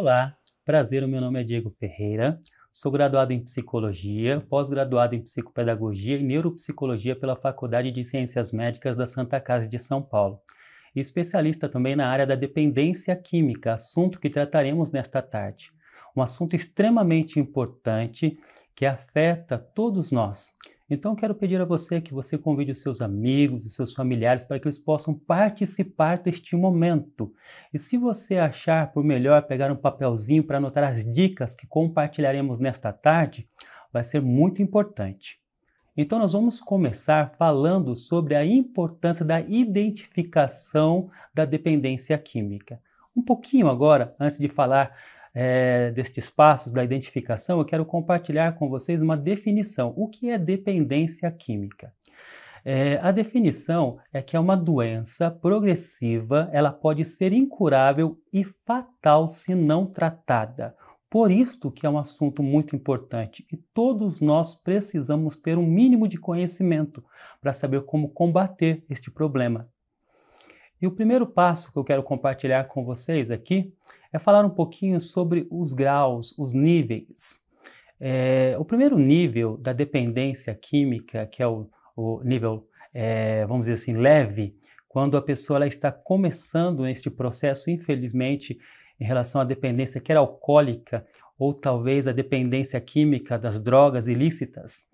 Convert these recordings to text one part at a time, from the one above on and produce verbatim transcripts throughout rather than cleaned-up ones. Olá, prazer, o meu nome é Diego Ferreira, sou graduado em Psicologia, pós-graduado em Psicopedagogia e Neuropsicologia pela Faculdade de Ciências Médicas da Santa Casa de São Paulo, e especialista também na área da dependência química, assunto que trataremos nesta tarde. Um assunto extremamente importante que afeta todos nós. Então quero pedir a você que você convide os seus amigos, os seus familiares, para que eles possam participar deste momento. E se você achar por melhor pegar um papelzinho para anotar as dicas que compartilharemos nesta tarde, vai ser muito importante. Então nós vamos começar falando sobre a importância da identificação da dependência química. Um pouquinho agora, antes de falar É, destes passos da identificação, eu quero compartilhar com vocês uma definição. O que é dependência química? É, a definição é que é uma doença progressiva, ela pode ser incurável e fatal se não tratada. Por isto que é um assunto muito importante e todos nós precisamos ter um mínimo de conhecimento para saber como combater este problema. E o primeiro passo que eu quero compartilhar com vocês aqui é falar um pouquinho sobre os graus, os níveis. É, o primeiro nível da dependência química, que é o, o nível, é, vamos dizer assim, leve, quando a pessoa ela está começando este processo, infelizmente, em relação à dependência quer alcoólica ou talvez a dependência química das drogas ilícitas,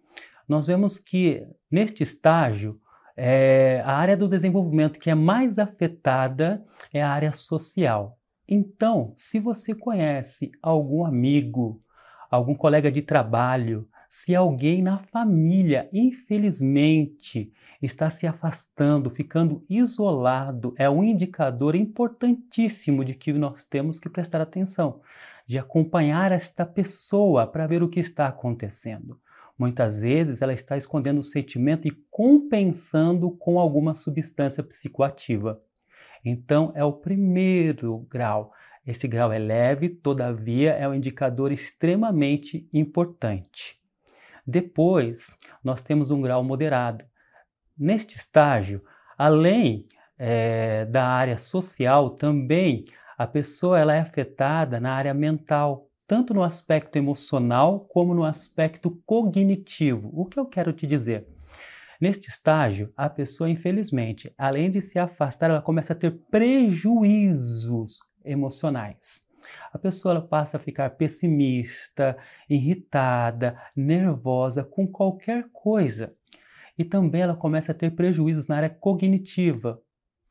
nós vemos que neste estágio, É, a área do desenvolvimento que é mais afetada é a área social. Então, se você conhece algum amigo, algum colega de trabalho, se alguém na família, infelizmente, está se afastando, ficando isolado, é um indicador importantíssimo de que nós temos que prestar atenção, de acompanhar esta pessoa para ver o que está acontecendo. Muitas vezes ela está escondendo o sentimento e compensando com alguma substância psicoativa. Então é o primeiro grau. Esse grau é leve, todavia é um indicador extremamente importante. Depois nós temos um grau moderado. Neste estágio, além é, da área social, também a pessoa ela é afetada na área mental, tanto no aspecto emocional como no aspecto cognitivo. O que eu quero te dizer? Neste estágio, a pessoa, infelizmente, além de se afastar, ela começa a ter prejuízos emocionais. A pessoa ela passa a ficar pessimista, irritada, nervosa com qualquer coisa. E também ela começa a ter prejuízos na área cognitiva.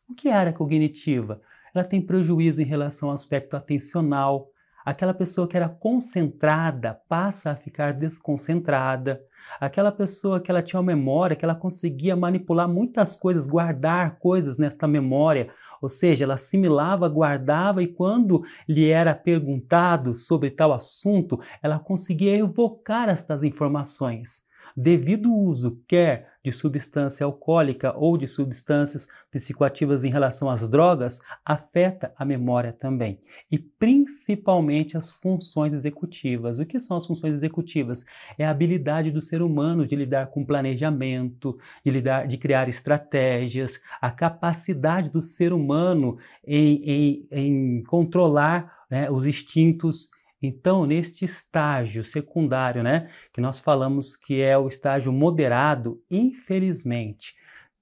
O que é a área cognitiva? Ela tem prejuízo em relação ao aspecto atencional. Aquela pessoa que era concentrada passa a ficar desconcentrada. Aquela pessoa que ela tinha uma memória, que ela conseguia manipular muitas coisas, guardar coisas nesta memória. Ou seja, ela assimilava, guardava e quando lhe era perguntado sobre tal assunto, ela conseguia evocar estas informações. Devido ao uso, quer de substância alcoólica ou de substâncias psicoativas em relação às drogas, afeta a memória também. E principalmente as funções executivas. O que são as funções executivas? É a habilidade do ser humano de lidar com planejamento, de, lidar, de criar estratégias, a capacidade do ser humano em, em, em controlar, né, os instintos. Então, neste estágio secundário, né, que nós falamos que é o estágio moderado, infelizmente,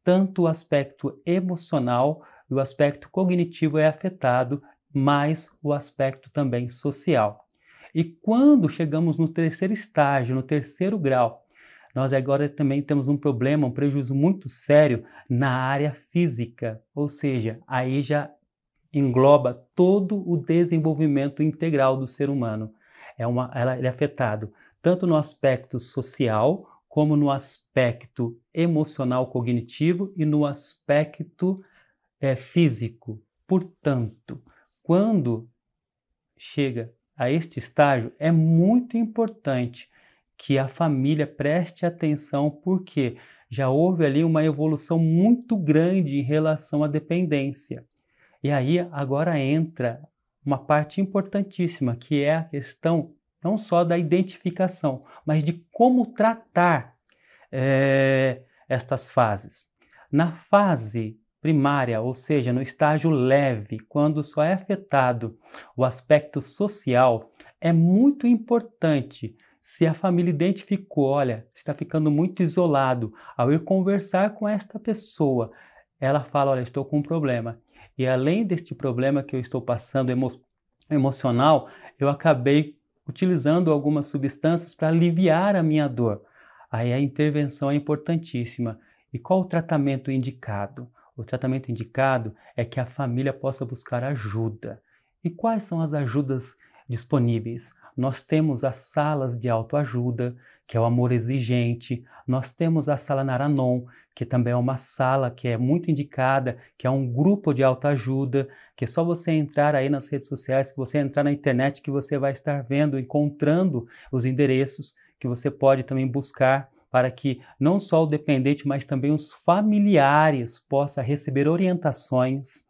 tanto o aspecto emocional e o aspecto cognitivo é afetado, mas o aspecto também social. E quando chegamos no terceiro estágio, no terceiro grau, nós agora também temos um problema, um prejuízo muito sério na área física, ou seja, aí já engloba todo o desenvolvimento integral do ser humano. É uma, ela, ele é afetado tanto no aspecto social, como no aspecto emocional cognitivo e no aspecto é, físico. Portanto, quando chega a este estágio, é muito importante que a família preste atenção, porque já houve ali uma evolução muito grande em relação à dependência. E aí agora entra uma parte importantíssima, que é a questão não só da identificação, mas de como tratar é, estas fases. Na fase primária, ou seja, no estágio leve, quando só é afetado o aspecto social, é muito importante. Se a família identificou, olha, está ficando muito isolado, ao ir conversar com esta pessoa, ela fala, olha, estou com um problema. E além deste problema que eu estou passando emo- emocional, eu acabei utilizando algumas substâncias para aliviar a minha dor. Aí a intervenção é importantíssima. E qual o tratamento indicado? O tratamento indicado é que a família possa buscar ajuda. E quais são as ajudas disponíveis? Nós temos as salas de autoajuda, que é o Amor Exigente. Nós temos a sala Naranon, que também é uma sala que é muito indicada, que é um grupo de autoajuda, que é só você entrar aí nas redes sociais, que você entrar na internet, que você vai estar vendo, encontrando os endereços que você pode também buscar para que não só o dependente, mas também os familiares possam receber orientações,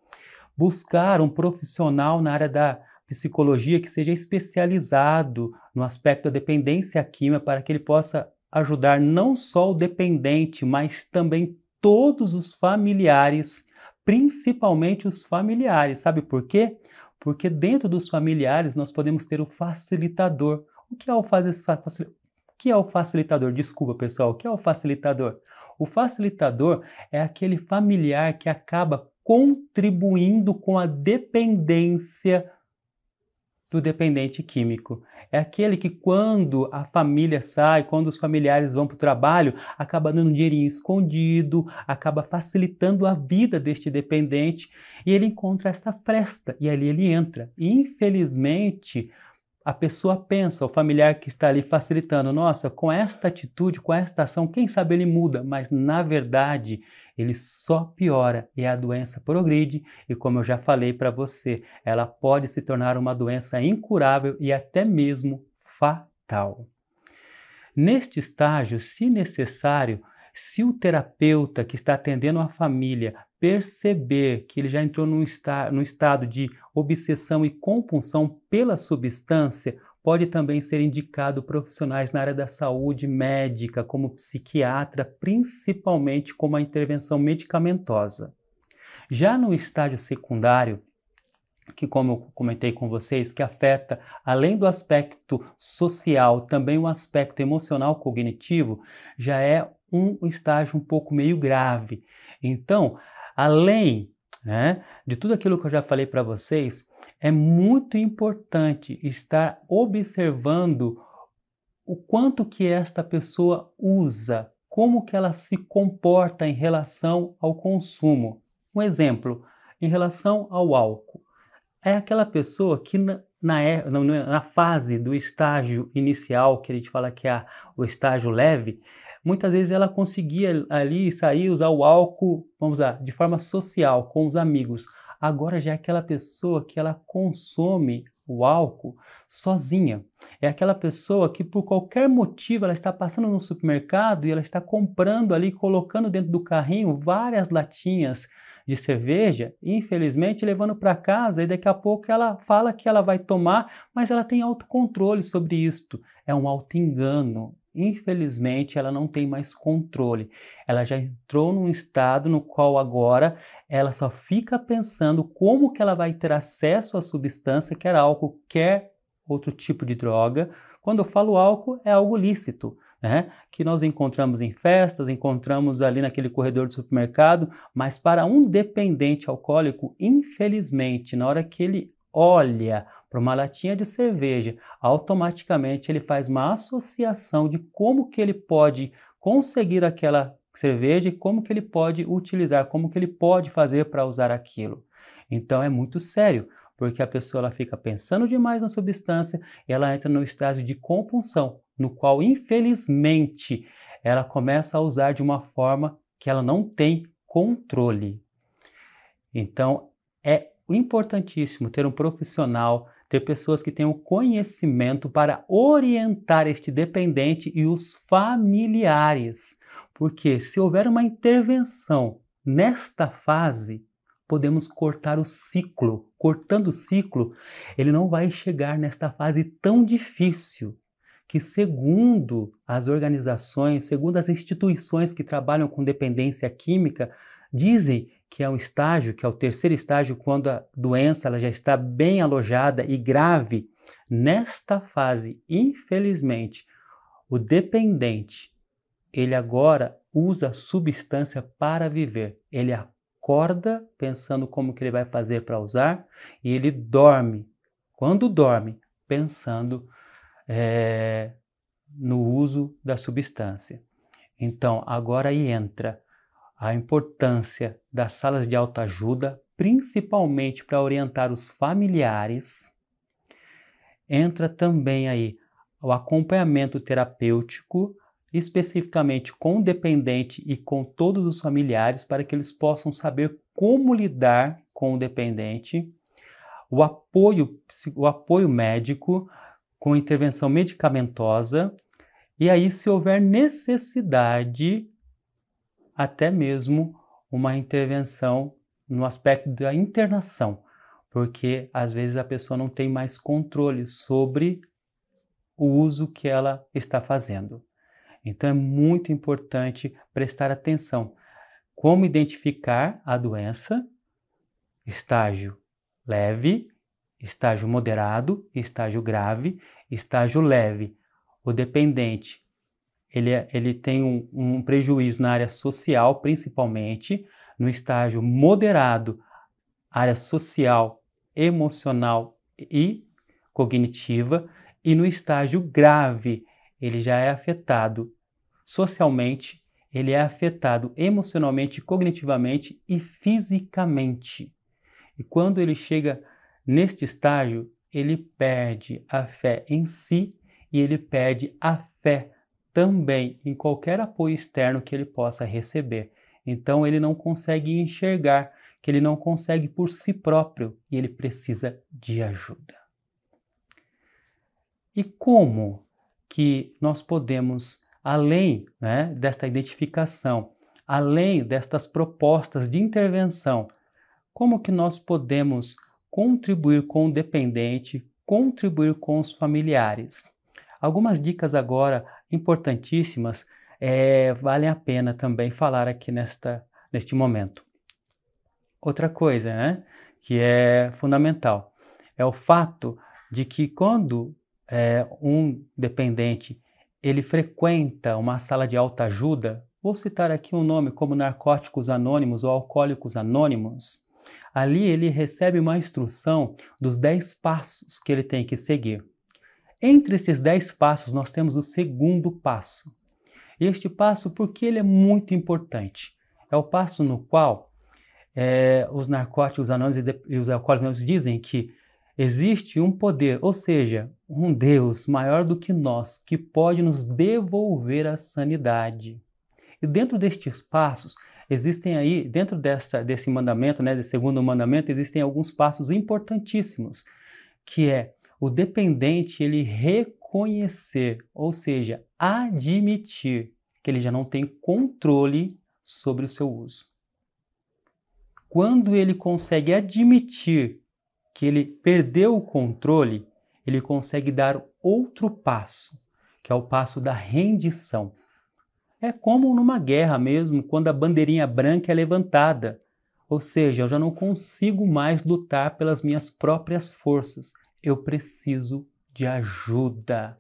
buscar um profissional na área da psicologia que seja especializado no aspecto da dependência química para que ele possa ajudar não só o dependente, mas também todos os familiares, principalmente os familiares. Sabe por quê? Porque dentro dos familiares nós podemos ter o facilitador. O que é o facilitador? O que é o facilitador? Desculpa, pessoal. O que é o facilitador? O facilitador é aquele familiar que acaba contribuindo com a dependência do dependente químico. É aquele que quando a família sai, quando os familiares vão para o trabalho, acaba dando um dinheirinho escondido, acaba facilitando a vida deste dependente e ele encontra essa fresta e ali ele entra. E, infelizmente, a pessoa pensa, o familiar que está ali facilitando, nossa, com esta atitude, com esta ação, quem sabe ele muda, mas na verdade ele só piora e a doença progride e, como eu já falei para você, ela pode se tornar uma doença incurável e até mesmo fatal. Neste estágio, se necessário, se o terapeuta que está atendendo a família perceber que ele já entrou num, esta- num estado de obsessão e compulsão pela substância, pode também ser indicado profissionais na área da saúde médica, como psiquiatra, principalmente como a intervenção medicamentosa. Já no estágio secundário, que como eu comentei com vocês, que afeta, além do aspecto social, também o aspecto emocional cognitivo, já é um estágio um pouco meio grave. Então, além, né, de tudo aquilo que eu já falei para vocês, é muito importante estar observando o quanto que esta pessoa usa, como que ela se comporta em relação ao consumo. Um exemplo, em relação ao álcool. É aquela pessoa que na, na, na fase do estágio inicial, que a gente fala que é a, o estágio leve, muitas vezes ela conseguia ali sair, usar o álcool, vamos lá, de forma social, com os amigos. Agora já é aquela pessoa que ela consome o álcool sozinha. É aquela pessoa que por qualquer motivo ela está passando no supermercado e ela está comprando ali, colocando dentro do carrinho várias latinhas de cerveja, infelizmente levando para casa e daqui a pouco ela fala que ela vai tomar, mas ela tem autocontrole sobre isto. É um autoengano. Infelizmente ela não tem mais controle. Ela já entrou num estado no qual agora ela só fica pensando como que ela vai ter acesso à substância, quer álcool, quer outro tipo de droga. Quando eu falo álcool, é algo lícito, né? Que nós encontramos em festas, encontramos ali naquele corredor do supermercado, mas para um dependente alcoólico, infelizmente, na hora que ele olha para uma latinha de cerveja, automaticamente ele faz uma associação de como que ele pode conseguir aquela cerveja e como que ele pode utilizar, como que ele pode fazer para usar aquilo. Então é muito sério, porque a pessoa ela fica pensando demais na substância e ela entra no estágio de compulsão, no qual, infelizmente, ela começa a usar de uma forma que ela não tem controle. Então, é importantíssimo ter um profissional, ter pessoas que tenham conhecimento para orientar este dependente e os familiares. Porque se houver uma intervenção nesta fase, podemos cortar o ciclo. Cortando o ciclo, ele não vai chegar nesta fase tão difícil, que segundo as organizações, segundo as instituições que trabalham com dependência química, dizem que é um estágio, que é o terceiro estágio, quando a doença ela já está bem alojada e grave. Nesta fase, infelizmente, o dependente, ele agora usa substância para viver. Ele acorda pensando como que ele vai fazer para usar e ele dorme. Quando dorme, pensando é, no uso da substância. Então, agora aí entra a importância das salas de autoajuda, principalmente para orientar os familiares. Entra também aí o acompanhamento terapêutico, especificamente com o dependente e com todos os familiares, para que eles possam saber como lidar com o dependente. O apoio, o apoio médico, com intervenção medicamentosa. E aí, se houver necessidade, até mesmo uma intervenção no aspecto da internação, porque às vezes a pessoa não tem mais controle sobre o uso que ela está fazendo. Então é muito importante prestar atenção. Como identificar a doença? Estágio leve, estágio moderado, estágio grave, estágio leve. O dependente, ele, ele tem um, um prejuízo na área social, principalmente. No estágio moderado, área social, emocional e cognitiva. E no estágio grave, ele já é afetado socialmente, ele é afetado emocionalmente, cognitivamente e fisicamente. E quando ele chega neste estágio, ele perde a fé em si, e ele perde a fé também em qualquer apoio externo que ele possa receber. Então ele não consegue enxergar, que ele não consegue por si próprio e ele precisa de ajuda. E como que nós podemos, além né, desta identificação, além destas propostas de intervenção, como que nós podemos contribuir com o dependente, contribuir com os familiares? Algumas dicas agora importantíssimas é, valem a pena também falar aqui nesta, neste momento. Outra coisa né, que é fundamental é o fato de que quando é, um dependente ele frequenta uma sala de autoajuda, vou citar aqui um nome como Narcóticos Anônimos ou Alcoólicos Anônimos, ali ele recebe uma instrução dos dez passos que ele tem que seguir. Entre esses dez passos, nós temos o segundo passo. Este passo, porque ele é muito importante, é o passo no qual é, os narcóticos, os anônimos e os alcoólicos dizem que existe um poder, ou seja, um Deus maior do que nós, que pode nos devolver a sanidade. E dentro destes passos, existem aí, dentro dessa, desse mandamento, né, desse segundo mandamento, existem alguns passos importantíssimos, que é o dependente, ele reconhecer, ou seja, admitir que ele já não tem controle sobre o seu uso. Quando ele consegue admitir que ele perdeu o controle, ele consegue dar outro passo, que é o passo da rendição. É como numa guerra mesmo, quando a bandeirinha branca é levantada. Ou seja, eu já não consigo mais lutar pelas minhas próprias forças. Eu preciso de ajuda.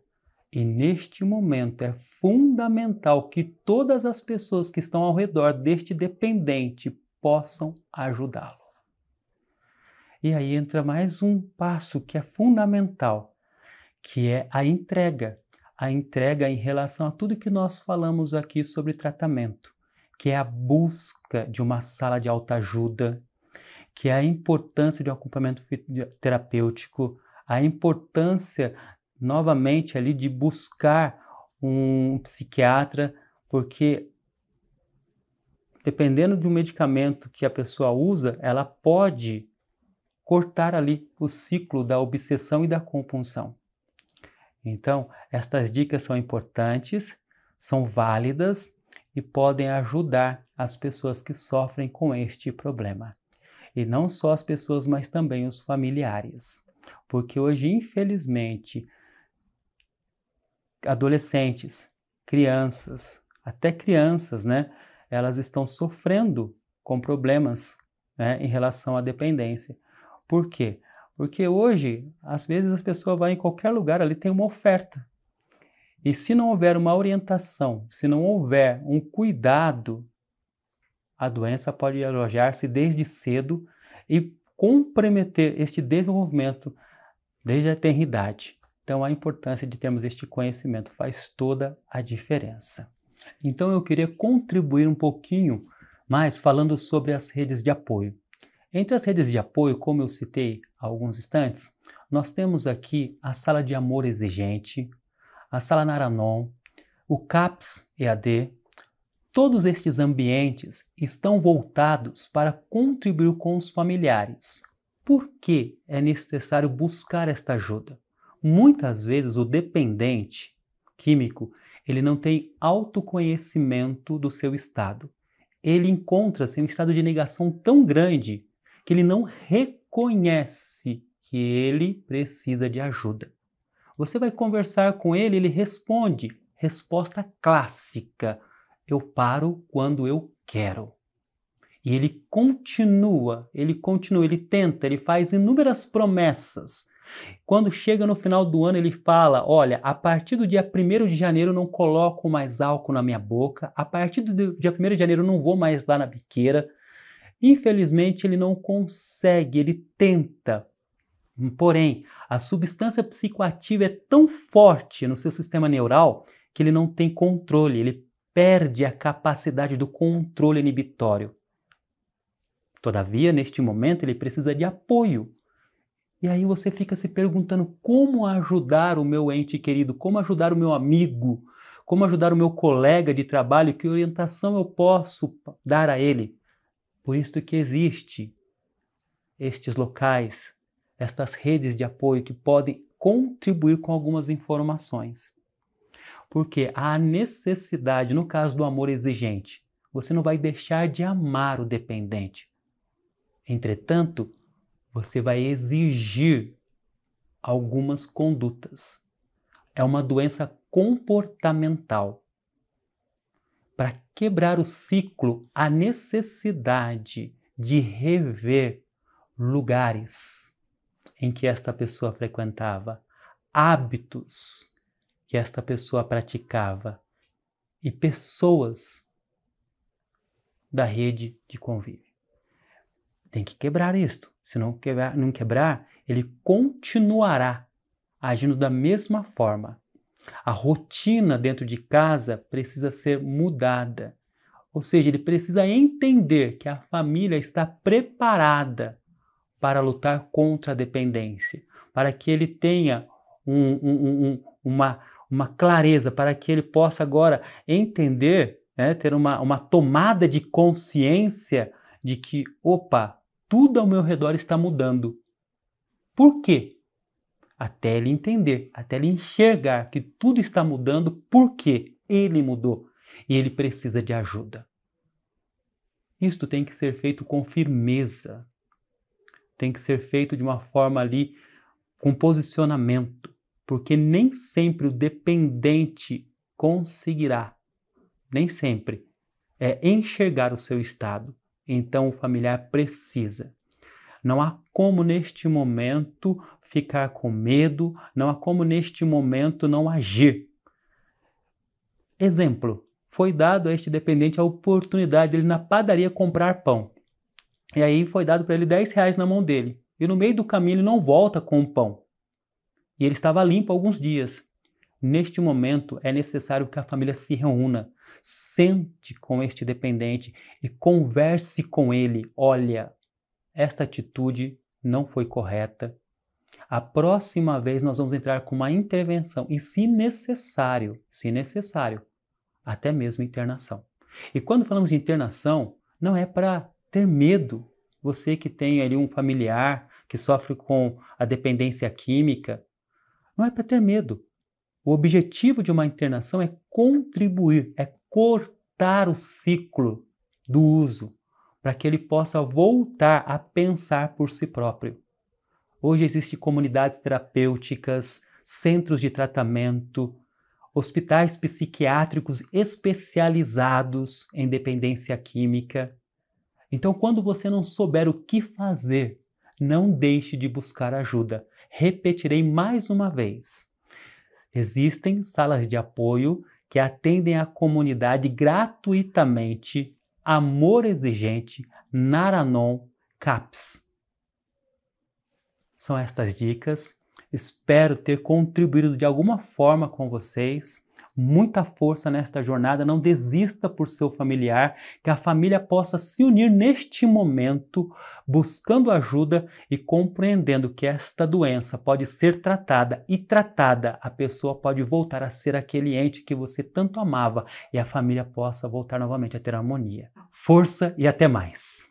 E neste momento é fundamental que todas as pessoas que estão ao redor deste dependente possam ajudá-lo. E aí entra mais um passo que é fundamental, que é a entrega. A entrega em relação a tudo que nós falamos aqui sobre tratamento, que é a busca de uma sala de autoajuda, que é a importância de um acompanhamento terapêutico, a importância, novamente, ali de buscar um psiquiatra, porque dependendo de um medicamento que a pessoa usa, ela pode cortar ali o ciclo da obsessão e da compulsão. Então, estas dicas são importantes, são válidas e podem ajudar as pessoas que sofrem com este problema. E não só as pessoas, mas também os familiares. Porque hoje, infelizmente, adolescentes, crianças, até crianças, né? Elas estão sofrendo com problemas, né, em relação à dependência. Por quê? Porque hoje, às vezes, as pessoas vão em qualquer lugar, ali tem uma oferta. E se não houver uma orientação, se não houver um cuidado, a doença pode alojar-se desde cedo e comprometer este desenvolvimento desde a tenridade. Então, a importância de termos este conhecimento faz toda a diferença. Então, eu queria contribuir um pouquinho mais falando sobre as redes de apoio. Entre as redes de apoio, como eu citei há alguns instantes, nós temos aqui a Sala de Amor Exigente, a Sala Naranon, o CAPS E A D. Todos estes ambientes estão voltados para contribuir com os familiares. Por que é necessário buscar esta ajuda? Muitas vezes o dependente químico, ele não tem autoconhecimento do seu estado. Ele encontra-se em um estado de negação tão grande que ele não reconhece que ele precisa de ajuda. Você vai conversar com ele, ele responde, resposta clássica, eu paro quando eu quero. E ele continua, ele continua, ele tenta, ele faz inúmeras promessas. Quando chega no final do ano, ele fala, olha, a partir do dia primeiro de janeiro eu não coloco mais álcool na minha boca, a partir do dia primeiro de janeiro eu não vou mais lá na biqueira. Infelizmente, ele não consegue, ele tenta. Porém, a substância psicoativa é tão forte no seu sistema neural que ele não tem controle, ele perde a capacidade do controle inibitório. Todavia, neste momento, ele precisa de apoio. E aí você fica se perguntando como ajudar o meu ente querido, como ajudar o meu amigo, como ajudar o meu colega de trabalho, que orientação eu posso dar a ele. Por isso que existe estes locais, estas redes de apoio que podem contribuir com algumas informações. Porque há necessidade, no caso do amor exigente, você não vai deixar de amar o dependente. Entretanto, você vai exigir algumas condutas. É uma doença comportamental. Para quebrar o ciclo, há necessidade de rever lugares em que esta pessoa frequentava, hábitos que esta pessoa praticava e pessoas da rede de convívio. Tem que quebrar isto. Se não quebrar, não quebrar, ele continuará agindo da mesma forma. A rotina dentro de casa precisa ser mudada. Ou seja, ele precisa entender que a família está preparada para lutar contra a dependência, para que ele tenha um, um, um, uma, uma clareza, para que ele possa agora entender, né, ter uma, uma tomada de consciência de que, opa, tudo ao meu redor está mudando. Por quê? Até ele entender, até ele enxergar que tudo está mudando porque ele mudou e ele precisa de ajuda. Isto tem que ser feito com firmeza. Tem que ser feito de uma forma ali, com posicionamento. Porque nem sempre o dependente conseguirá, nem sempre, é enxergar o seu estado. Então o familiar precisa. Não há como neste momento ficar com medo, não há como neste momento não agir. Exemplo, foi dado a este dependente a oportunidade dele na padaria comprar pão. E aí foi dado para ele dez reais na mão dele. E no meio do caminho ele não volta com o pão. E ele estava limpo alguns dias. Neste momento é necessário que a família se reúna. Sente com este dependente e converse com ele. Olha, esta atitude não foi correta. A próxima vez nós vamos entrar com uma intervenção e, se necessário, se necessário, até mesmo internação. E quando falamos de internação, não é para ter medo. Você que tem ali um familiar que sofre com a dependência química, não é para ter medo. O objetivo de uma internação é contribuir, é cortar o ciclo do uso, para que ele possa voltar a pensar por si próprio. Hoje existem comunidades terapêuticas, centros de tratamento, hospitais psiquiátricos especializados em dependência química. Então, quando você não souber o que fazer, não deixe de buscar ajuda. Repetirei mais uma vez. Existem salas de apoio que atendem a comunidade gratuitamente. Amor Exigente, Naranon, CAPS. São estas dicas. Espero ter contribuído de alguma forma com vocês. Muita força nesta jornada, não desista por seu familiar, que a família possa se unir neste momento, buscando ajuda e compreendendo que esta doença pode ser tratada, e tratada a pessoa pode voltar a ser aquele ente que você tanto amava e a família possa voltar novamente a ter harmonia. Força e até mais!